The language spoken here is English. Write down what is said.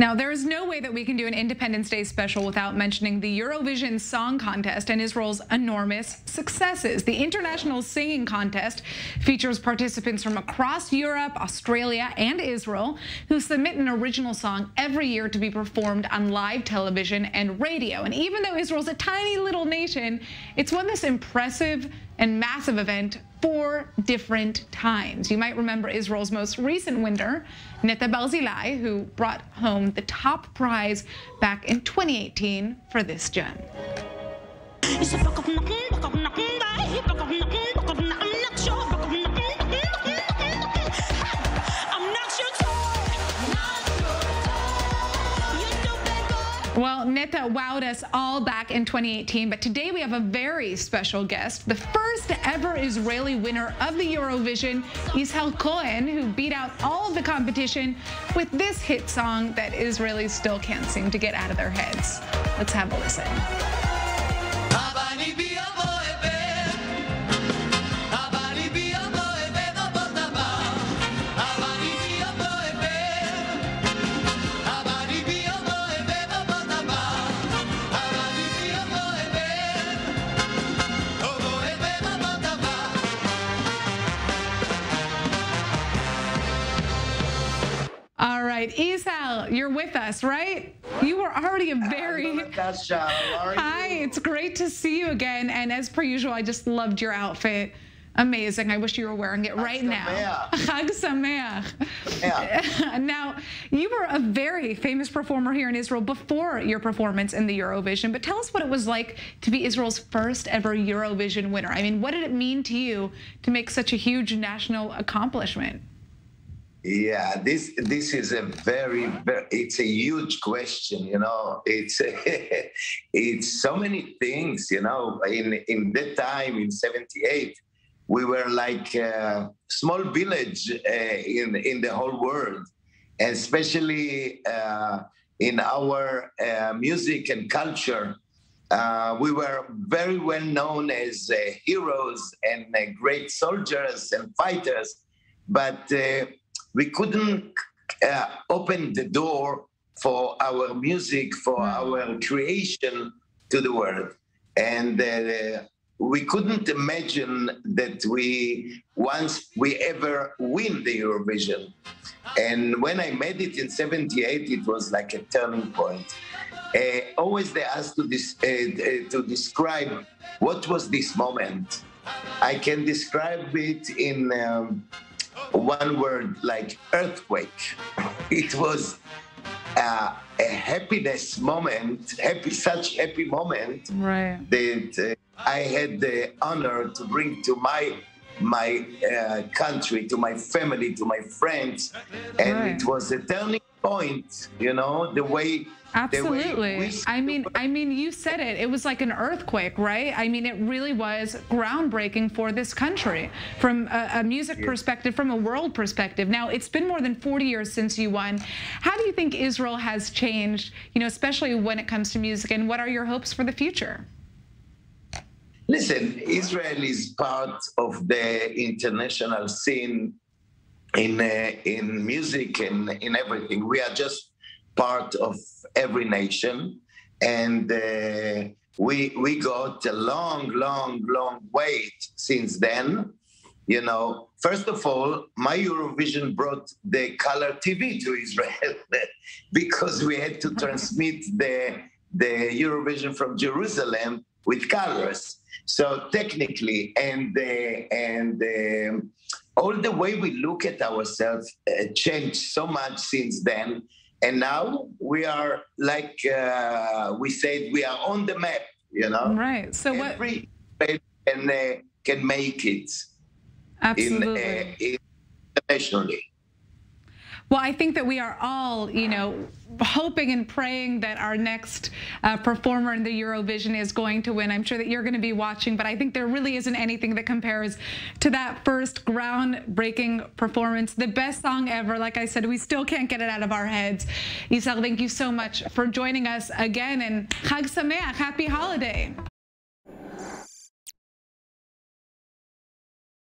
Now, there is no way that we can do an Independence Day special without mentioning the Eurovision Song Contest and Israel's enormous successes. The International Singing Contest features participants from across Europe, Australia, and Israel who submit an original song every year to be performed on live television and radio. And even though Israel's a tiny little nation, it's won this impressive and massive event 4 different times. You might remember Israel's most recent winner, Netta Barzilai, who brought home the top prize back in 2018 for this gem. Well, Netta wowed us all back in 2018, but today we have a very special guest, the first ever Israeli winner of the Eurovision, Izhar Cohen, who beat out all of the competition with this hit song that Israelis still can't seem to get out of their heads. Let's have a listen. All right, Izhar, you're with us, right? You were already a very... Hi, it's great to see you again. And as per usual, I just loved your outfit. Amazing. I wish you were wearing it right now. Chag Sameach. Now, you were a very famous performer here in Israel before your performance in the Eurovision, but tell us what it was like to be Israel's first ever Eurovision winner. I mean, what did it mean to you to make such a huge national accomplishment? Yeah, this is a very, it's a huge question, you know. It's it's so many things, you know. In that time, in 78, we were like a small village in the whole world, and especially in our music and culture. We were very well known as heroes and great soldiers and fighters, but we couldn't open the door for our music, for our creation to the world. And we couldn't imagine that once we ever win the Eurovision. And when I made it in 78, it was like a turning point. Always they asked to describe what was this moment. I can describe it in one word, like earthquake. It was a happiness moment, such happy moment, right, that I had the honor to bring to my country, to my family, to my friends, and right, it was a turning point, you know, the way. Absolutely. I mean, you said it. It was like an earthquake, right? I mean, it really was groundbreaking for this country from a music perspective, from a world perspective. Now, it's been more than 40 years since you won. How do you think Israel has changed, you know, especially when it comes to music, and what are your hopes for the future? Listen, Israel is part of the international scene in music and in everything. We are just part of every nation, and we got a long wait since then, you know. First of all, my Eurovision brought the color TV to Israel because we had to transmit the Eurovision from Jerusalem with colors. So technically, and all the way we look at ourselves changed so much since then. And now we are, like we said, we are on the map, you know? Right. So every state can make it. Absolutely. Internationally. Well, I think that we are all, you know, hoping and praying that our next performer in the Eurovision is going to win. I'm sure that you're going to be watching, but I think there really isn't anything that compares to that first groundbreaking performance. The best song ever. Like I said, we still can't get it out of our heads. Izhar, thank you so much for joining us again, and Chag Sameach, happy holiday.